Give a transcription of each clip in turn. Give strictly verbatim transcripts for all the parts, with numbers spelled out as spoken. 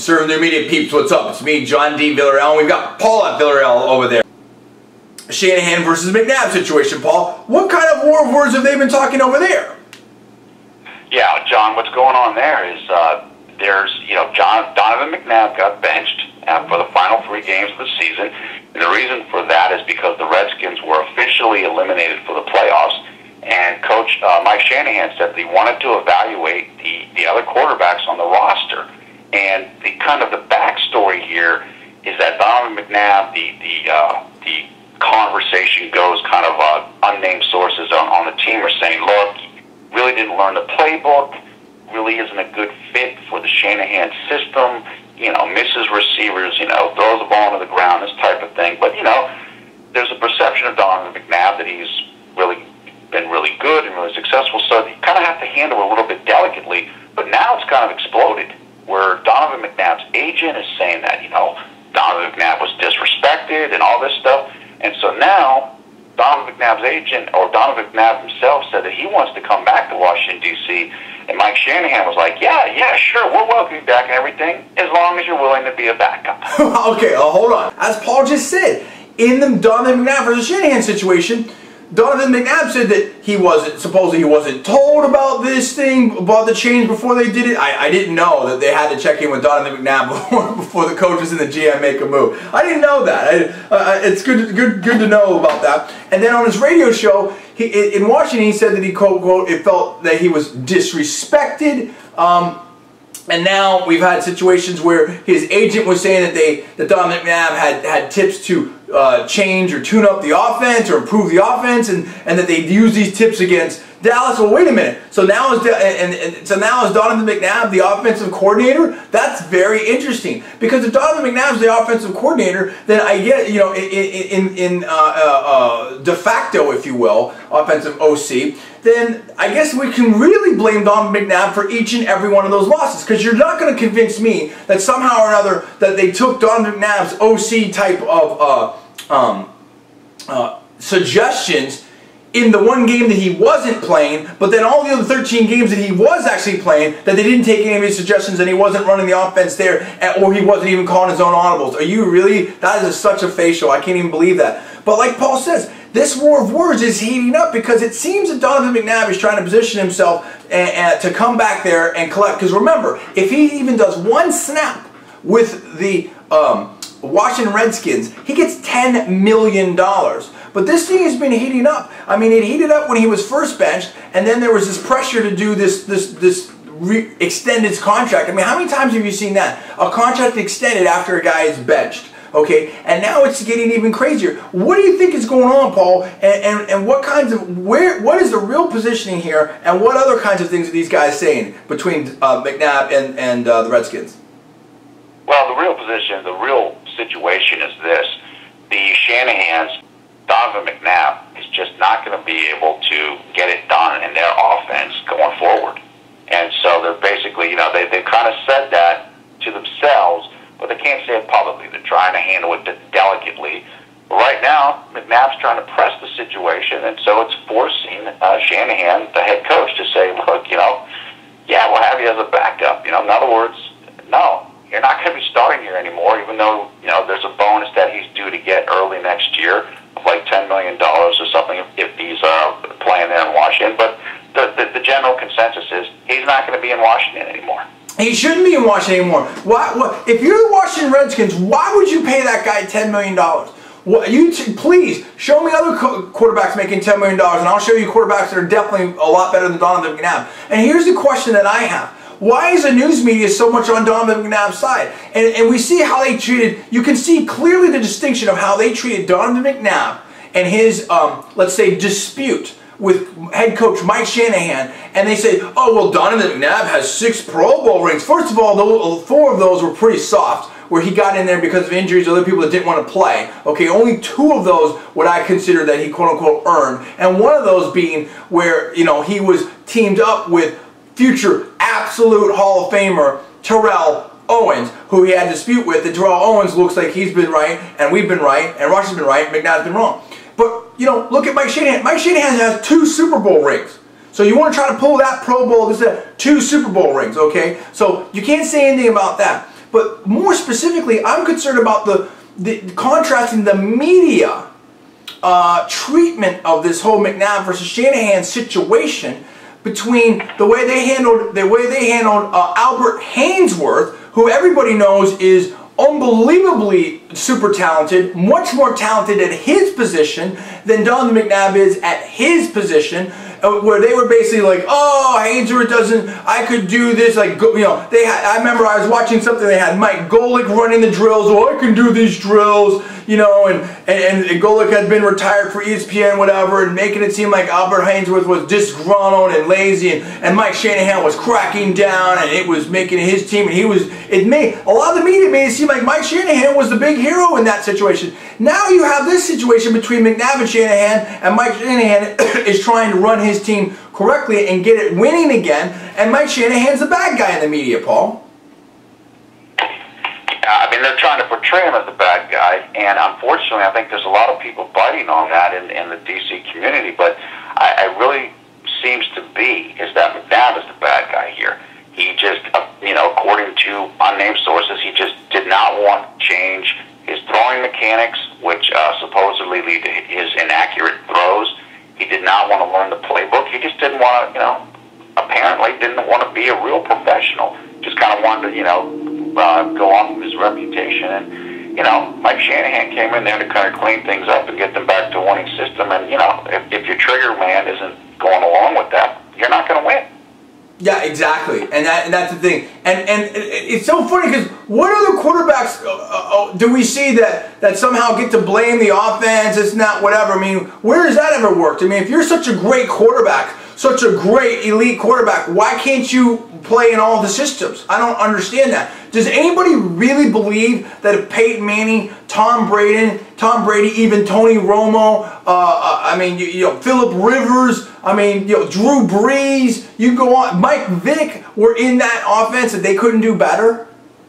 Conservative Media peeps, what's up? It's me, John D. Villarreal, and we've got Paul at Villarreal over there. Shanahan versus McNabb situation, Paul. What kind of war of words have they been talking over there? Yeah, John, what's going on there is uh, there's, you know, John, Donovan McNabb got benched for the final three games of the season. And the reason for that is because the Redskins were officially eliminated for the playoffs. And Coach uh, Mike Shanahan said that he wanted to evaluate the, the other quarterbacks on the roster. And the kind of the backstory here is that Donovan McNabb, the, the, uh, the conversation goes, kind of uh, unnamed sources on, on the team are saying, look, he really didn't learn the playbook, really isn't a good fit for the Shanahan system, you know, misses receivers, you know, throws the ball into the ground, this type of thing. But, you know, there's a perception of Donovan McNabb that he's really been really good and really successful, so you kind of have to handle it a little bit delicately. But now it's kind of exploded, where Donovan McNabb's agent is saying that, you know, Donovan McNabb was disrespected and all this stuff. And so now Donovan McNabb's agent, or Donovan McNabb himself, said that he wants to come back to Washington, D C And Mike Shanahan was like, yeah, yeah, sure, we'll welcome you back and everything, as long as you're willing to be a backup. Okay, uh, hold on. As Paul just said, in the Donovan McNabb versus Shanahan situation, Donovan McNabb said that he wasn't, supposedly he wasn't told about this thing, about the change before they did it. I, I didn't know that they had to check in with Donovan McNabb before, before the coaches and the G M make a move. I didn't know that. I, uh, it's good to, good, good to know about that. And then on his radio show, he, in Washington, he said that he, quote, quote, it felt that he was disrespected. Um, and now we've had situations where his agent was saying that they, that Donovan McNabb had, had tips to Uh, change or tune up the offense or improve the offense, and, and that they use these tips against Dallas. Well, wait a minute. So now is and, and so now is Donovan McNabb the offensive coordinator? That's very interesting, because if Donovan McNabb's the offensive coordinator, then I get, you know, in in, in uh, uh, uh, de facto, if you will, offensive O C. Then I guess we can really blame Donovan McNabb for each and every one of those losses, because you're not going to convince me that somehow or another that they took Donovan McNabb's O C type of Uh, Um, uh, suggestions in the one game that he wasn't playing, but then all the other thirteen games that he was actually playing, that they didn't take any of his suggestions, and he wasn't running the offense there, and, or he wasn't even calling his own audibles. Are you really? That is such a facial. I can't even believe that. But like Paul says, this war of words is heating up, because it seems that Donovan McNabb is trying to position himself and, and, to come back there and collect. Because remember, if he even does one snap with the um, Washington Redskins, he gets ten million dollars. But this thing has been heating up. I mean, it heated up when he was first benched, and then there was this pressure to do this this this re extend his contract. I mean, how many times have you seen that? A contract extended after a guy is benched. Okay, and now it's getting even crazier. What do you think is going on, Paul? And, and, and what kinds of, where, what is the real positioning here, and what other kinds of things are these guys saying between uh, McNabb and, and uh, the Redskins? Well, the real position, the real situation is this. The Shanahans, Donovan McNabb, is just not going to be able to get it done in their offense going forward. And so they're basically, you know, they, they've kind of said that to themselves, but they can't say it publicly. They're trying to handle it delicately. But right now, McNabb's trying to press the situation, and so it's forcing uh, Shanahan, the head coach, to say, look, you know, yeah, we'll have you as a backup. You know, in other words, no, you're not going to be starting here anymore, even though, you know, there's a bonus that he's due to get early next year of like ten million dollars or something if he's uh, playing there in Washington. But the, the, the general consensus is he's not going to be in Washington anymore. He shouldn't be in Washington anymore. Why, why, if you're the Washington Redskins, why would you pay that guy ten million dollars? What, you t please, show me other co quarterbacks making ten million dollars, and I'll show you quarterbacks that are definitely a lot better than Donovan McNabb. And here's the question that I have. Why is the news media so much on Donovan McNabb's side? And, and we see how they treated, you can see clearly the distinction of how they treated Donovan McNabb and his, um, let's say, dispute with head coach Mike Shanahan. And they say, oh, well, Donovan McNabb has six Pro Bowl rings. First of all, those, four of those were pretty soft, where he got in there because of injuries, other people that didn't want to play. Okay, only two of those would I consider that he quote-unquote earned. And one of those being where, you know, he was teamed up with future absolute Hall of Famer Terrell Owens, who he had a dispute with, and Terrell Owens looks like he's been right, and we've been right, and Rush has been right, and McNabb's been wrong. But, you know, look at Mike Shanahan. Mike Shanahan has two Super Bowl rings. So you want to try to pull that Pro Bowl, this, that, two Super Bowl rings, okay? So you can't say anything about that. But more specifically, I'm concerned about the, the contrasting the media uh, treatment of this whole McNabb versus Shanahan situation between the way they handled the way they handled uh, Albert Haynesworth, who everybody knows is unbelievably super talented, much more talented at his position than Donovan McNabb is at his position, where they were basically like, oh, Haynesworth doesn't, I could do this, like, you know, they had, I remember I was watching something, they had Mike Golic running the drills, oh, I can do these drills, you know, and, and, and Golic had been retired for E S P N, whatever, and making it seem like Albert Haynesworth was disgruntled and lazy, and, and Mike Shanahan was cracking down, and it was making his team, and he was, it made, a lot of the media made it seem like Mike Shanahan was the big hero in that situation. Now you have this situation between McNabb and Shanahan, and Mike Shanahan is trying to run his team correctly and get it winning again, and Mike Shanahan's the bad guy in the media, Paul. I mean, they're trying to portray him as a bad guy, and unfortunately, I think there's a lot of people biting on that in, in the D C community, but I, I really seems to be is that McNabb is the bad guy here. He just, you know, according to unnamed sources, he just did not want to change his throwing mechanics, which uh, supposedly lead to his inaccurate throws. He did not want to learn the playbook. He just didn't want to, you know, apparently didn't want to be a real professional. Just kind of wanted to, you know, uh, go off of his reputation. And, you know, Mike Shanahan came in there to kind of clean things up and get them back to a winning system. And, you know, if, if your trigger man isn't going along with that, you're not going to win. Yeah, exactly, and, that, and that's the thing. And and it's so funny because what other quarterbacks uh, uh, do we see that, that somehow get to blame the offense, it's not whatever? I mean, where has that ever worked? I mean, if you're such a great quarterback, such a great elite quarterback, why can't you play in all the systems? I don't understand that. Does anybody really believe that if Peyton Manning, Tom Brady, Tom Brady, even Tony Romo, uh, I mean, you, you know, Philip Rivers, I mean, you know, Drew Brees, you go on, Mike Vick were in that offense that they couldn't do better?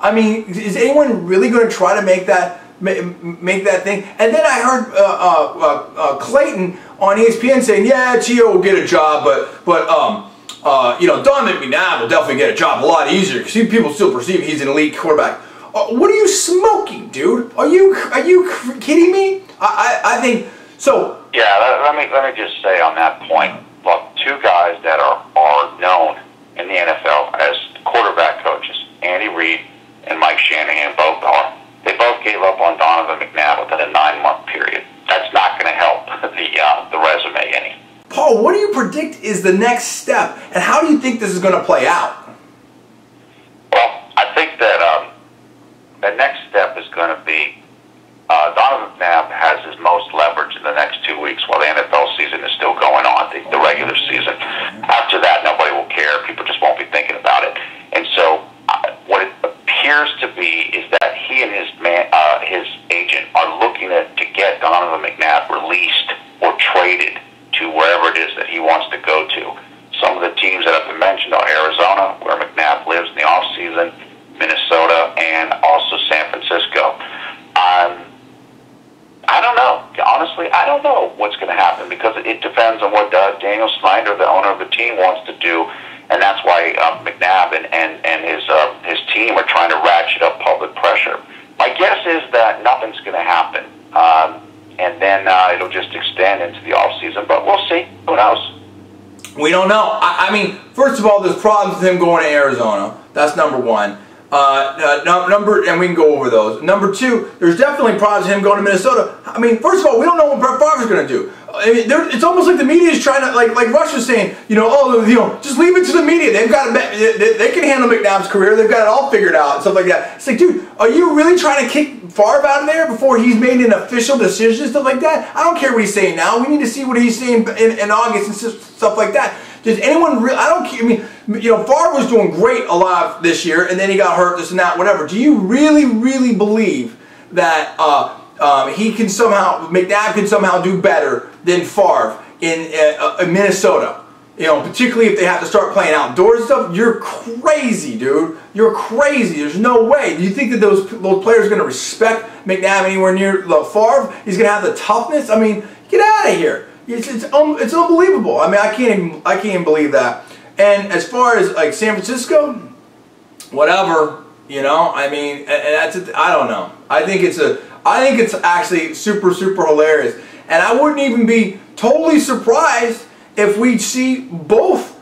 I mean, is anyone really going to try to make that make that thing? And then I heard uh, uh, uh, Clayton on E S P N saying, yeah, T O will get a job, but but um. Uh, you know, Donovan McNabb will definitely get a job a lot easier because people still perceive he's an elite quarterback. Uh, what are you smoking, dude? Are you are you kidding me? I I, I think so. Yeah, let, let me let me just say on that point, look, two guys that are are known in the N F L as quarterback coaches, Andy Reid and Mike Shanahan, both are. They both gave up on Donovan McNabb within a nine month period. That's not going to help the uh, the resume any. Paul, what do you predict is the next step, and how do you think this is going to play out? Well, I think that um, the next step is going to be uh, Donovan McNabb has his most leverage in the next two weeks while the N F L season is still going on, the, the regular season. After that, nobody will care. People just won't be thinking about it. And so uh, what it appears to be is that he and his, man, uh, his agent are looking at, to get Donovan McNabb released or traded to wherever it is that he wants to go to. Some of the teams that have been mentioned are Arizona, where McNabb lives in the offseason, Minnesota, and also San Francisco. Um, I don't know. Honestly, I don't know what's going to happen because it depends on what uh, Daniel Snyder, the owner of the team, wants to do, and that's why uh, McNabb and, and, and his, uh, his team are trying to ratchet up public pressure. My guess is that nothing's going to happen. Um, And then uh, it'll just extend into the offseason. But we'll see. Who knows? We don't know. I, I mean, first of all, there's problems with him going to Arizona. That's number one. Uh, uh, number, and we can go over those. Number two, there's definitely problems with him going to Minnesota. I mean, first of all, we don't know what Brett Favre's going to do. I mean, it's almost like the media is trying to, like, like Rush was saying, you know, oh, you know, just leave it to the media. They've got, they, they can handle McNabb's career. They've got it all figured out and stuff like that. It's like, dude, are you really trying to kick Favre out of there before he's made an official decision and stuff like that? I don't care what he's saying now. We need to see what he's saying in, in August and stuff like that. Does anyone really? I don't care. I mean, you know, Favre was doing great a lot this year, and then he got hurt, this and that, whatever. Do you really, really believe that? Uh, Um, he can somehow, McNabb can somehow do better than Favre in, uh, in Minnesota. You know, particularly if they have to start playing outdoors and stuff. You're crazy, dude. You're crazy. There's no way. Do you think that those, those players are going to respect McNabb anywhere near Favre? He's going to have the toughness? I mean, get out of here. It's, it's, um, it's unbelievable. I mean, I can't, even, I can't even believe that. And as far as, like, San Francisco, whatever. You know, I mean, and that's a, I don't know. I think it's a, I think it's actually super, super hilarious. And I wouldn't even be totally surprised if we see both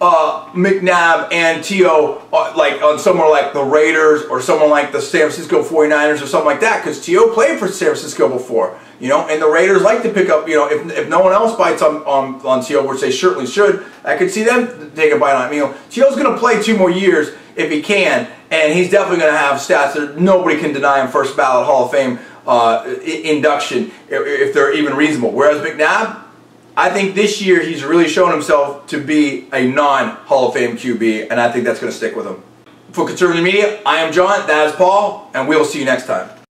uh, McNabb and T O uh, like on somewhere like the Raiders or someone like the San Francisco forty-niners or something like that, because T O played for San Francisco before, you know, and the Raiders like to pick up, you know, if, if no one else bites on, on, on T O, which they certainly should, I could see them take a bite on him. You know, T O's going to play two more years if he can, and he's definitely going to have stats that nobody can deny him first ballot Hall of Fame uh, induction if they're even reasonable. Whereas McNabb, I think this year he's really shown himself to be a non-Hall of Fame Q B, and I think that's going to stick with him. For Conservative Media, I am John, that is Paul, and we'll see you next time.